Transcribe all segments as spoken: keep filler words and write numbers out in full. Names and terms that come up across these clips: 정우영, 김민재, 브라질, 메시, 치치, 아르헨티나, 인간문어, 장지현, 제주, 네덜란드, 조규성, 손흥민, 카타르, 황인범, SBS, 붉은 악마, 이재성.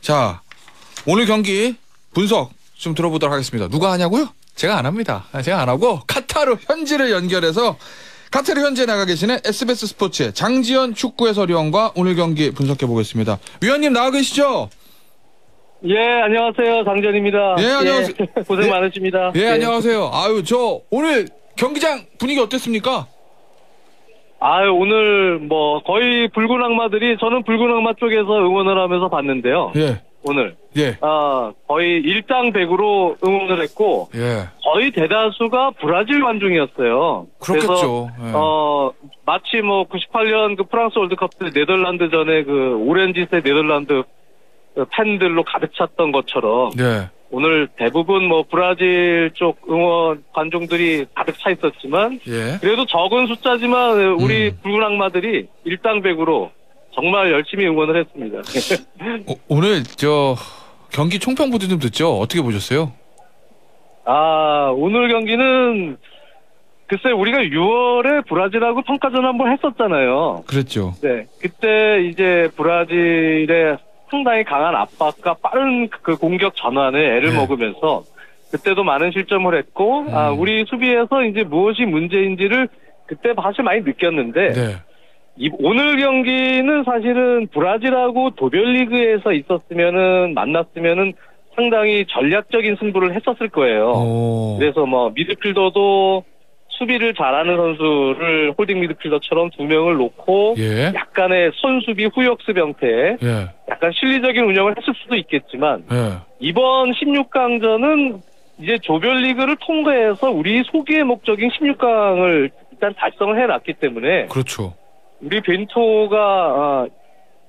자, 오늘 경기 분석 좀 들어보도록 하겠습니다. 누가 하냐고요? 제가 안 합니다. 제가 안 하고 카타르 현지를 연결해서 카타르 현지에 나가 계시는 에스비에스 스포츠의 장지현 축구 해설위원과 오늘 경기 분석해 보겠습니다. 위원님 나와 계시죠? 예, 안녕하세요. 장지현입니다. 예, 안녕하세요. 예, 고생 예, 많으십니다. 예, 예, 안녕하세요. 아유, 저 오늘 경기장 분위기 어땠습니까? 아유, 오늘 뭐 거의 붉은 악마들이, 저는 붉은 악마 쪽에서 응원을 하면서 봤는데요. 예. 오늘 예. 아, 거의 일당백으로 응원을 했고 예. 거의 대다수가 브라질 관중이었어요. 그렇겠죠. 그래서 예. 어, 마치 뭐 구십팔 년 그 프랑스 월드컵 때 네덜란드전에 그 오렌지색 네덜란드 팬들로 가득 찼던 것처럼 예. 오늘 대부분 뭐 브라질 쪽 응원 관중들이 가득 차 있었지만 예. 그래도 적은 숫자지만 우리 음. 붉은 악마들이 일당백으로 정말 열심히 응원을 했습니다. 어, 오늘 저 경기 총평부터 좀 듣죠. 어떻게 보셨어요? 아, 오늘 경기는 글쎄 우리가 유월에 브라질하고 평가전 한번 했었잖아요. 그랬죠. 네, 그때 이제 브라질의 상당히 강한 압박과 빠른 그 공격 전환에 애를 네. 먹으면서 그때도 많은 실점을 했고 음. 아, 우리 수비에서 이제 무엇이 문제인지를 그때 사실 많이 느꼈는데. 네. 이, 오늘 경기는 사실은 브라질하고 도별리그에서 있었으면은, 만났으면은 상당히 전략적인 승부를 했었을 거예요. 오. 그래서 뭐, 미드필더도 수비를 잘하는 선수를 홀딩 미드필더처럼 두 명을 놓고, 예. 약간의 손수비 후역습 형태의 예. 약간 실리적인 운영을 했을 수도 있겠지만, 예. 이번 십육 강전은 이제 조별리그를 통과해서 우리 소기의 목적인 십육 강을 일단 달성을 해놨기 때문에. 그렇죠. 우리 벤토가 어,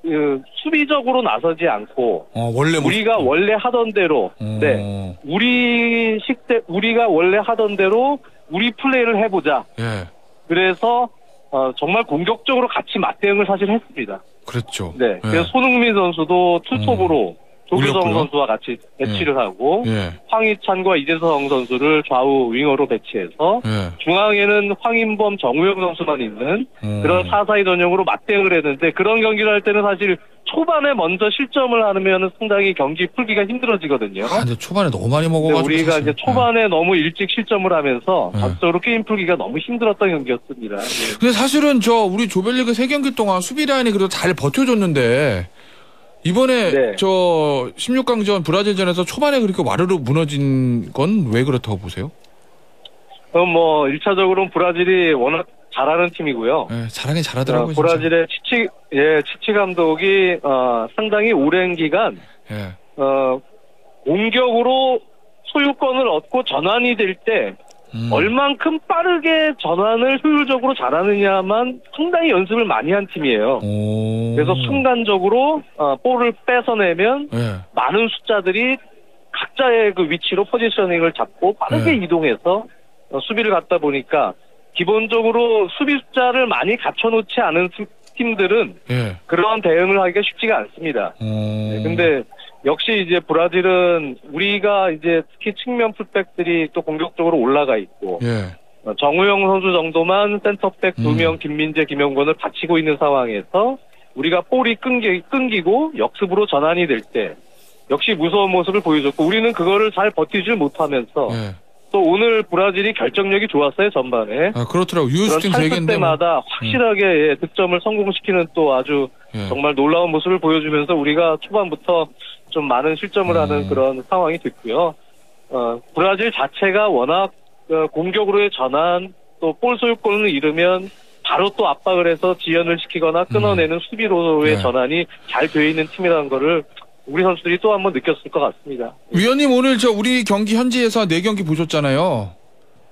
그, 수비적으로 나서지 않고 어, 원래 우리가 뭐... 원래 하던 대로 어... 네 우리 식대 우리가 원래 하던 대로 우리 플레이를 해보자. 예. 그래서 어, 정말 공격적으로 같이 맞대응을 사실 했습니다. 그렇죠. 네. 예. 그래서 손흥민 선수도 투톱으로 음. 조규성 올렸고요. 선수와 같이 배치를 예. 하고 예. 황희찬과 이재성 선수를 좌우 윙어로 배치해서 예. 중앙에는 황인범, 정우영 선수만 있는 음. 그런 사 사 이 전형으로 맞대응을 했는데, 그런 경기를 할 때는 사실 초반에 먼저 실점을 하면 상당히 경기 풀기가 힘들어지거든요. 아, 근데 초반에 너무 많이 먹어가지고 우리가 사실. 이제 초반에 네. 너무 일찍 실점을 하면서 전적으로 네. 게임 풀기가 너무 힘들었던 경기였습니다. 네. 근데 사실은 저 우리 조별리그 세 경기 동안 수비 라인이 그래도 잘 버텨줬는데. 이번에 네. 저 십육 강전 브라질전에서 초반에 그렇게 와르르 무너진 건 왜 그렇다고 보세요? 그럼 뭐 일 차적으로는 브라질이 워낙 잘하는 팀이고요. 네, 잘하긴 잘하더라고요. 어, 브라질의 치치 예 치치 감독이 어, 상당히 오랜 기간 예. 어, 공격으로 소유권을 얻고 전환이 될 때 음. 얼만큼 빠르게 전환을 효율적으로 잘하느냐만 상당히 연습을 많이 한 팀이에요. 오. 그래서 순간적으로 어, 볼을 뺏어내면 네. 많은 숫자들이 각자의 그 위치로 포지셔닝을 잡고 빠르게 네. 이동해서 어, 수비를 갖다 보니까 기본적으로 수비 숫자를 많이 갖춰놓지 않은 팀들은 네. 그러한 대응을 하기가 쉽지가 않습니다. 네, 근데 역시 이제 브라질은 우리가 이제 특히 측면 풀백들이 또 공격적으로 올라가 있고 예. 정우영 선수 정도만 센터백 두 명 음. 김민재, 김영권을 받치고 있는 상황에서 우리가 볼이 끊기, 끊기고 역습으로 전환이 될 때 역시 무서운 모습을 보여줬고, 우리는 그거를 잘 버티질 못하면서 예. 또 오늘 브라질이 결정력이 좋았어요, 전반에. 아, 그렇더라고. 유효슈팅 세 개인데 때마다 확실하게 음. 예, 득점을 성공시키는 또 아주 예. 정말 놀라운 모습을 보여주면서 우리가 초반부터 좀 많은 실점을 음. 하는 그런 상황이 됐고요. 어, 브라질 자체가 워낙 어, 공격으로의 전환, 또 볼 소유권을 잃으면 바로 또 압박을 해서 지연을 시키거나 끊어내는 음. 수비로의 네. 전환이 잘 되어 있는 팀이라는 거를 우리 선수들이 또 한번 느꼈을 것 같습니다. 위원님 오늘 저 우리 경기 현지에서 네 경기 보셨잖아요.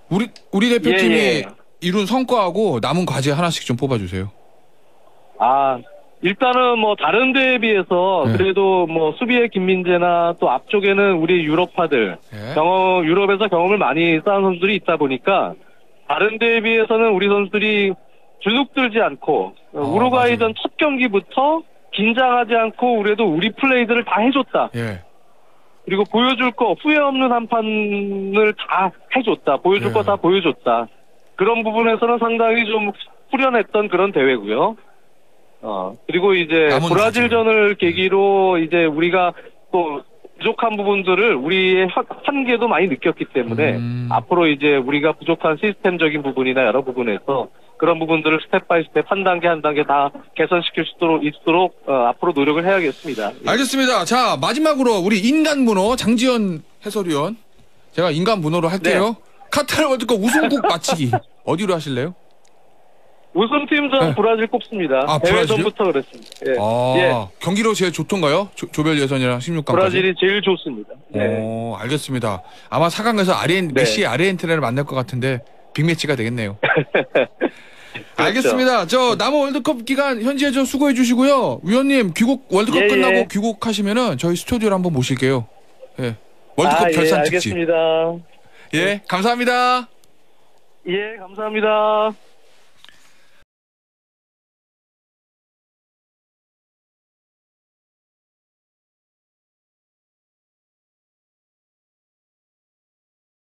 우리 우리 대표팀이 예, 예. 이룬 성과하고 남은 과제 하나씩 좀 뽑아주세요. 아. 일단은 뭐 다른 데에 비해서 네. 그래도 뭐 수비의 김민재나 또 앞쪽에는 우리 유럽파들 네. 경험, 유럽에서 경험을 많이 쌓은 선수들이 있다 보니까 다른 데에 비해서는 우리 선수들이 주눅들지 않고 어, 우루과이전 첫 경기부터 긴장하지 않고 그래도 우리 플레이들을 다 해줬다. 네. 그리고 보여줄 거 후회 없는 한 판을 다 해줬다. 보여줄 네. 거 다 보여줬다. 그런 부분에서는 상당히 좀 후련했던 그런 대회고요. 어, 그리고 이제 브라질전을 계기로 이제 우리가 또 부족한 부분들을 우리의 한계도 많이 느꼈기 때문에 음. 앞으로 이제 우리가 부족한 시스템적인 부분이나 여러 부분에서 그런 부분들을 스텝 바이 스텝 한 단계 한 단계 다 개선시킬 수 있도록, 있도록 어, 앞으로 노력을 해야겠습니다. 알겠습니다. 자, 마지막으로 우리 인간문호 장지현 해설위원, 제가 인간문호로 할게요. 네. 카타르 월드컵 우승국 맞히기 어디로 하실래요? 우승팀전 네. 브라질 꼽습니다. 아, 대회전부터 그랬습니다. 예. 아, 예. 경기로 제일 좋던가요? 조, 조별 예선이랑 십육 강까지? 브라질이 제일 좋습니다. 네. 오, 알겠습니다. 아마 사 강에서 아르헨, 네. 메시 아르헨티나를 만날 것 같은데 빅매치가 되겠네요. 그렇죠. 알겠습니다. 저 남은 월드컵 기간 현지에 좀 수고해 주시고요. 위원님 귀국 월드컵 예, 끝나고 예. 귀국하시면은 저희 스튜디오를 한번 모실게요. 예. 월드컵 아, 결산 예, 특집. 알겠습니다. 예, 감사합니다. 예, 감사합니다.